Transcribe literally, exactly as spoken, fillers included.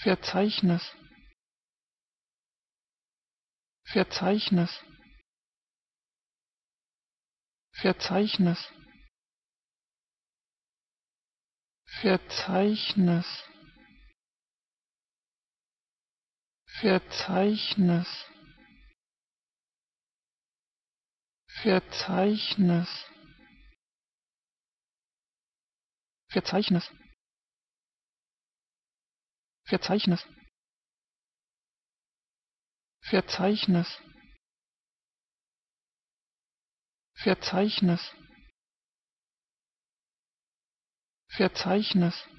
Verzeichnis. Verzeichnis. Verzeichnis. Verzeichnis. Verzeichnis. Verzeichnis. Verzeichnis. Verzeichnis. Verzeichnis. Verzeichnis. Verzeichnis.